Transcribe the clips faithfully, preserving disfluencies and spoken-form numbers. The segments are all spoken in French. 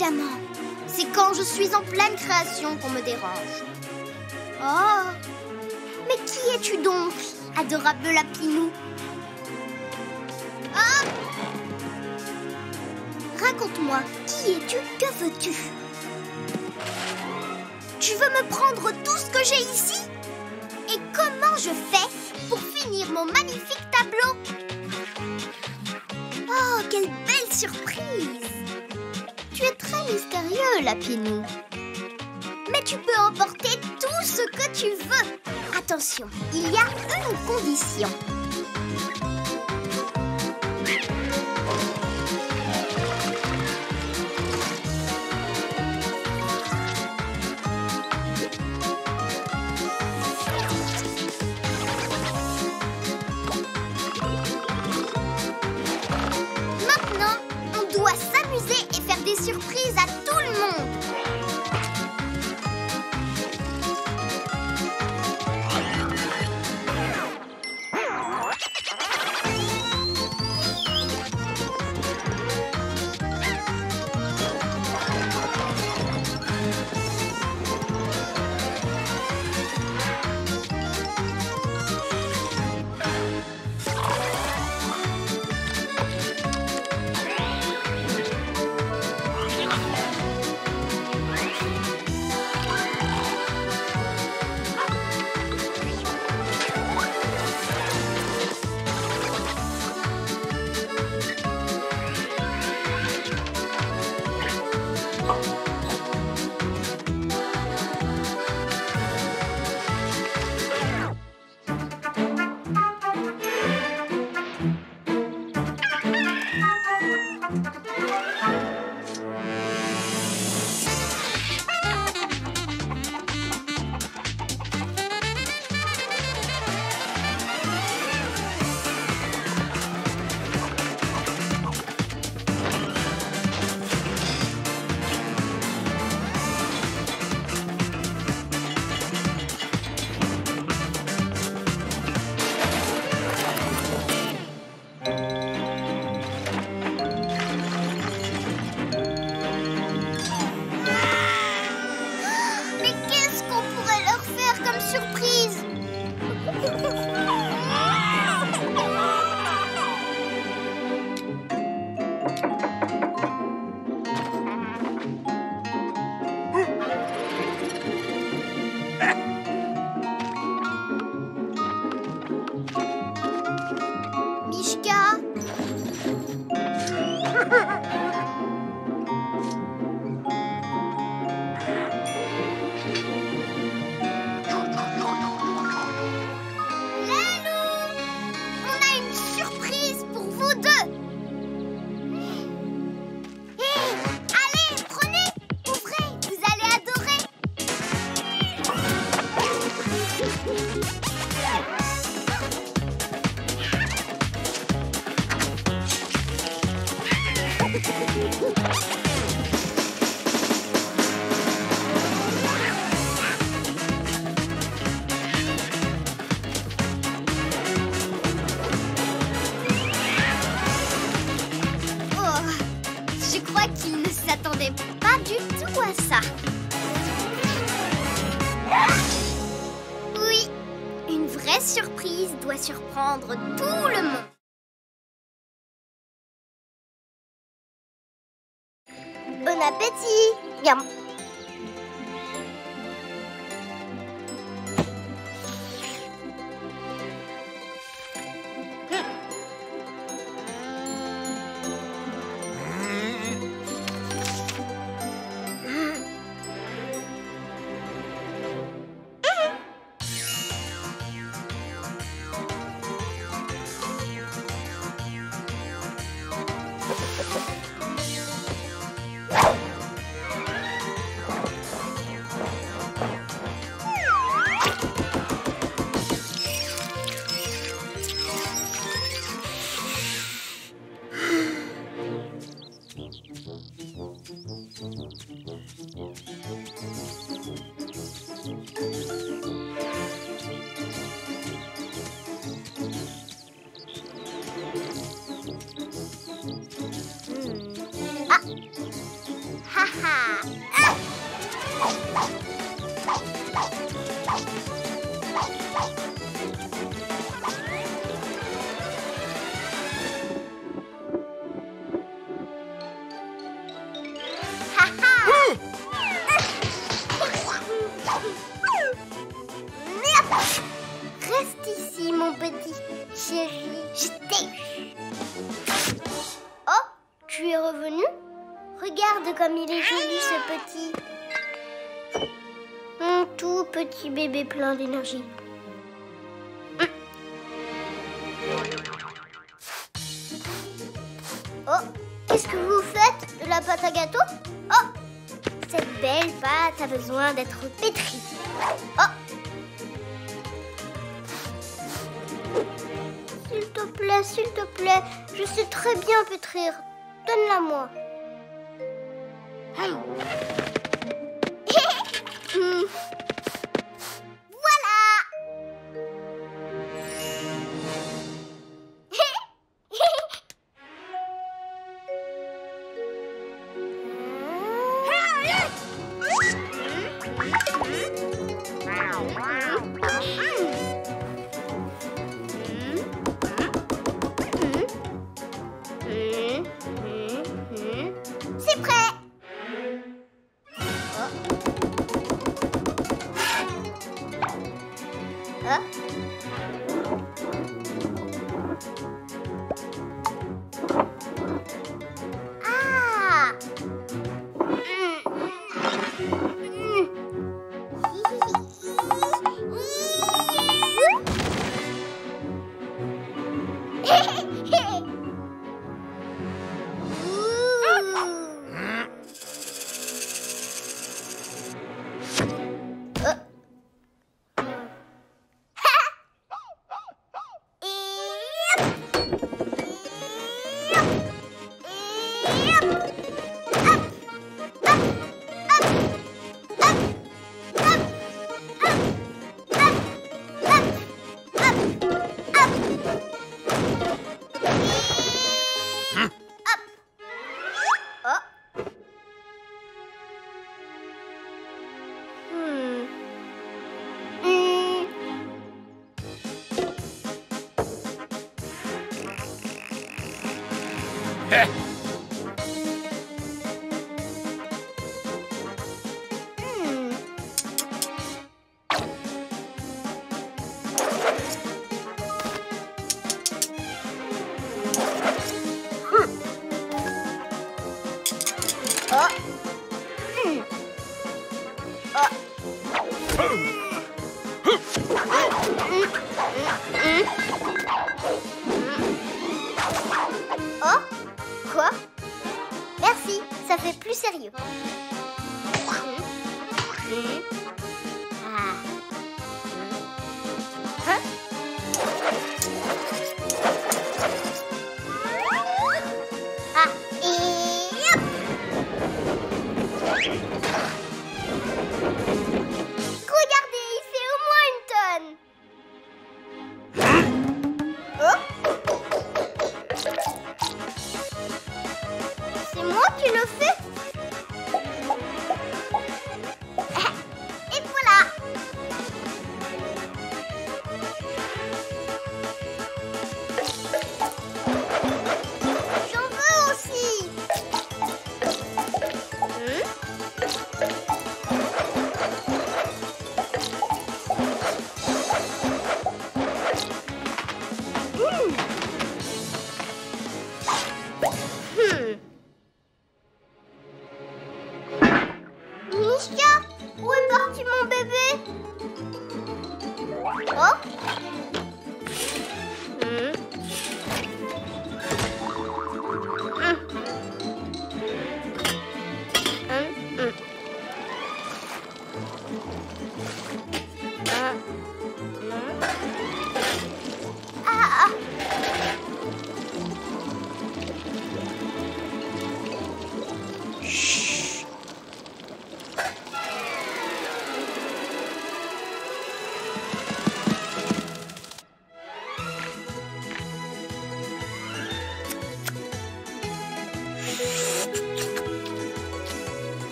évidemment. C'est quand je suis en pleine création qu'on me dérange. Oh! Mais qui es-tu donc, adorable Lapinou? Ah! Raconte-moi, qui es-tu? Que veux-tu? Tu veux me prendre tout ce que j'ai ici? Et comment je fais pour finir mon magnifique tableau? Oh, quelle belle surprise! Tu es très mystérieux, Lapinou. Mais tu peux emporter tout ce que tu veux. Attention, il y a une condition. Surprise à tout le monde. Surprendre tout le monde. Bon appétit. Miam. Reste ici, mon petit chéri. Je t'ai... Oh, tu es revenu? Regarde comme il est joli, ce petit. Mon tout petit bébé plein d'énergie. Oh, qu'est-ce que vous faites? De la pâte à gâteau? Oh, cette belle pâte a besoin d'être pétrie. Oh! S'il te plaît, s'il te plaît, je sais très bien pétrir. Donne-la-moi. Mmh. Voilà.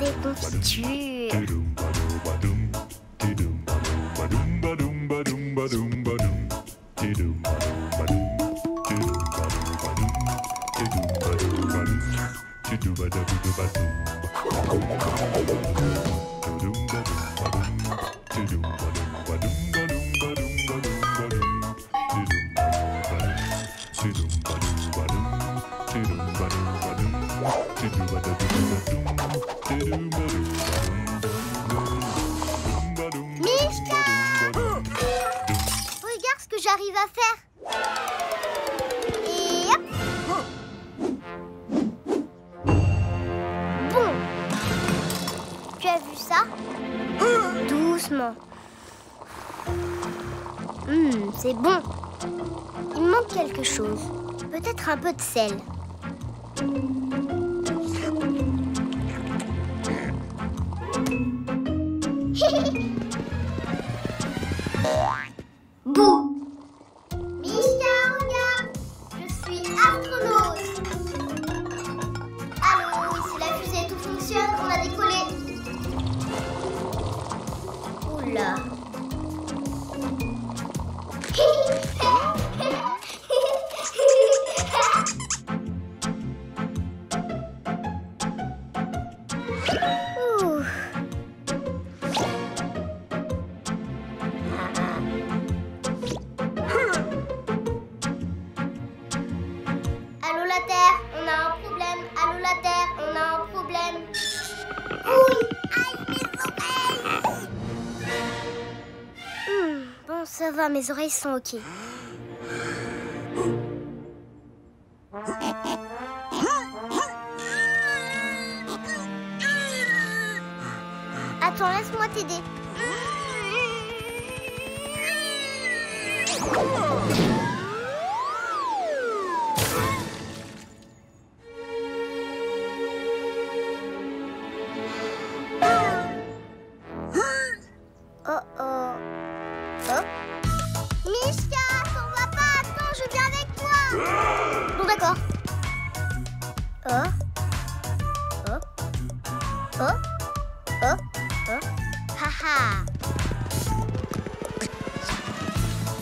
Des confitures. J'arrive à faire. Et hop. Bon. Tu as vu ça? Doucement. Hum, c'est bon. Il manque quelque chose. Peut-être un peu de sel. Ça va, mes oreilles sont ok. Attends, laisse-moi t'aider.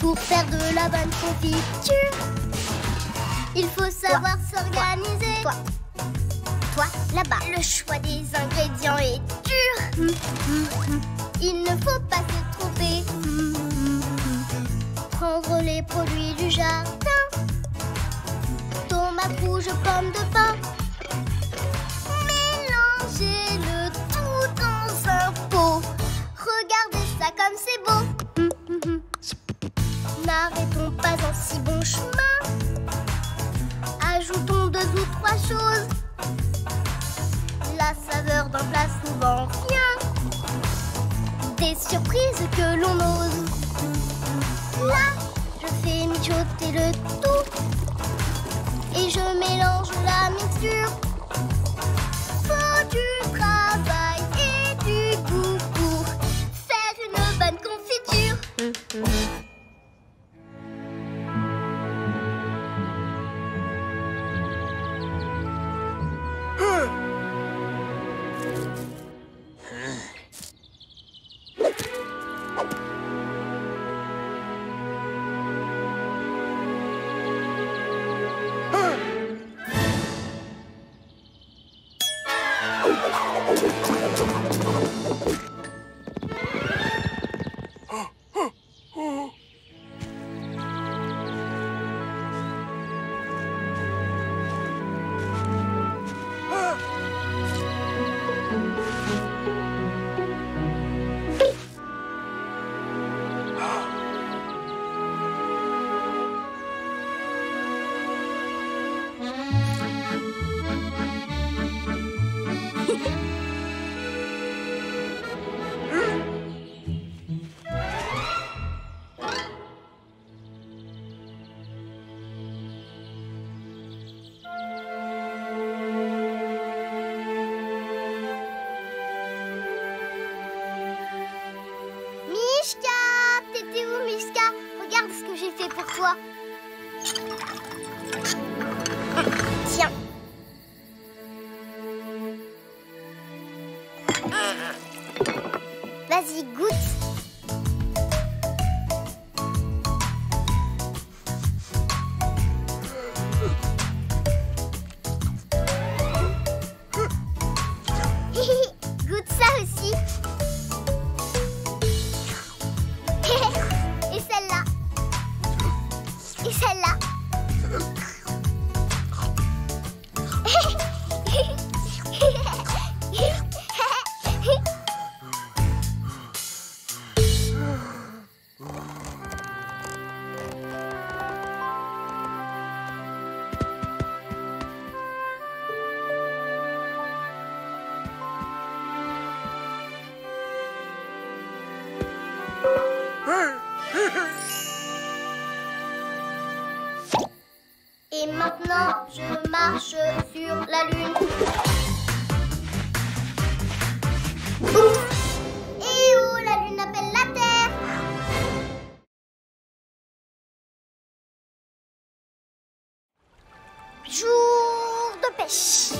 Pour faire de la bonne confiture, il faut savoir s'organiser. Toi, toi, toi là-bas. Le choix des ingrédients est dur. Mm, mm, mm. Il ne faut pas se tromper. Mm, mm, mm. Prendre les produits du jardin. Tomates rouges, pommes de pain. Mélanger le tout dans un pot. Regardez ça comme c'est beau. N'arrêtons pas en si bon chemin. Ajoutons deux ou trois choses. La saveur d'un plat souvent rien. Des surprises que l'on ose. Là, je fais mijoter le tout. Et je mélange la mixture. Faut du travail et du goût pour faire une bonne confiture. Mm-hmm. Tiens. Vas-y, goûte. Et maintenant, je marche sur la lune. Et oh, la lune appelle la Terre. Jour de pêche.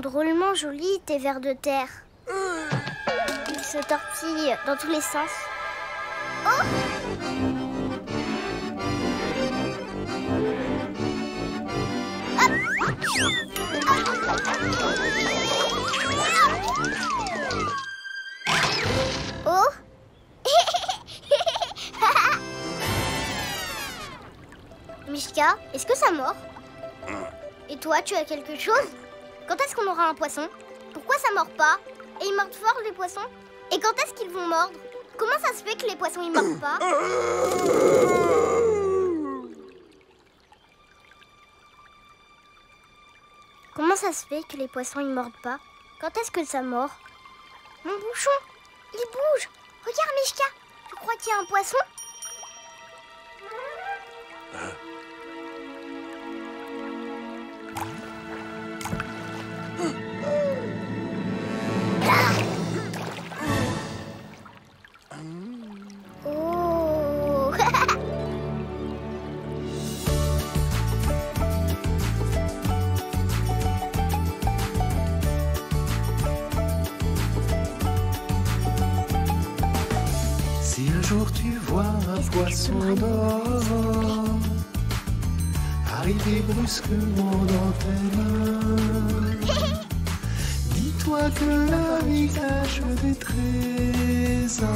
Drôlement jolis tes vers de terre. Ils se tortillent dans tous les sens. Oh! Oh! Mishka, est-ce que ça mord? Et toi, tu as quelque chose? Quand est-ce qu'on aura un poisson? Pourquoi ça mord pas? Et ils mordent fort les poissons? Et quand est-ce qu'ils vont mordre? Comment ça se fait que les poissons ils mordent pas? Comment ça se fait que les poissons ils mordent pas? Quand est-ce que ça mord? Mon bouchon, il bouge! Regarde Mishka, tu crois qu'il y a un poisson? Si un jour tu vois un poisson d'or arriver brusquement dans tes mains, dis-toi que la vie cache des trésors,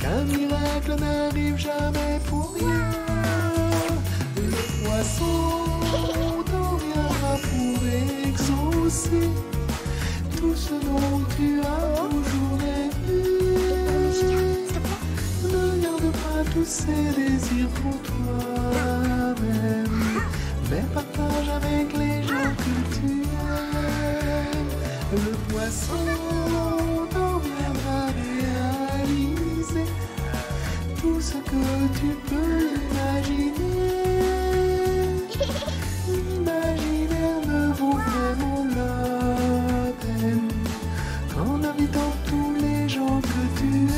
qu'un miracle n'arrive jamais pour rien. Le poisson d'or viendra pour exaucer tout ce dont tu as toujours rêvé. Ne garde pas tous ces désirs pour toi-même, mais partage avec les gens que tu aimes. Le poisson d'or viendra réaliser tout ce que tu peux imaginer. L'imaginaire ne vaut vraiment la peine qu'en habitant tous les gens que tu aimes.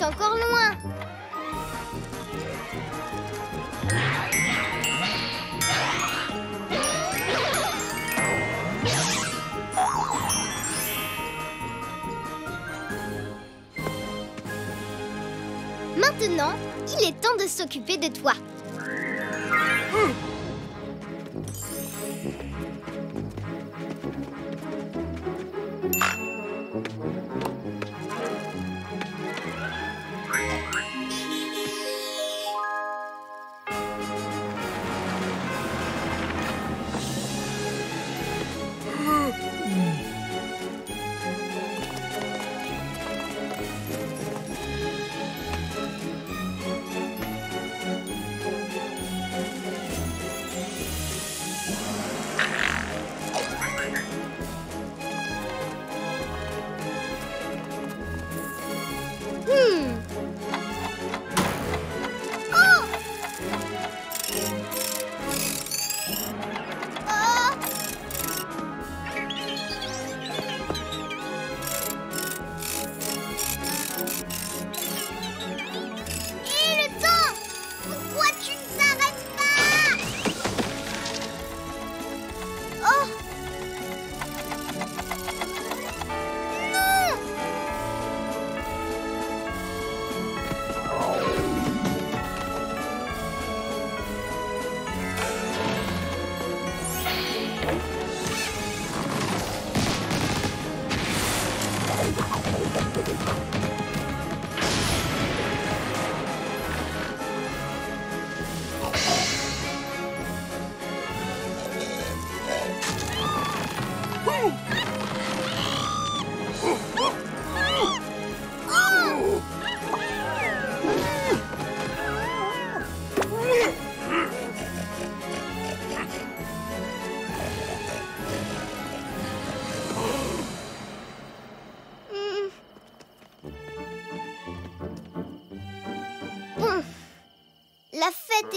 Encore loin. Maintenant, il est temps de s'occuper de toi. Hum.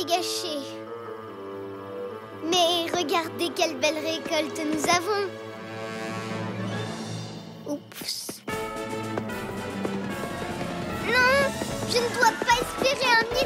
Gâché. Mais regardez quelle belle récolte nous avons. Oups. Non, je ne dois pas espérer un miracle.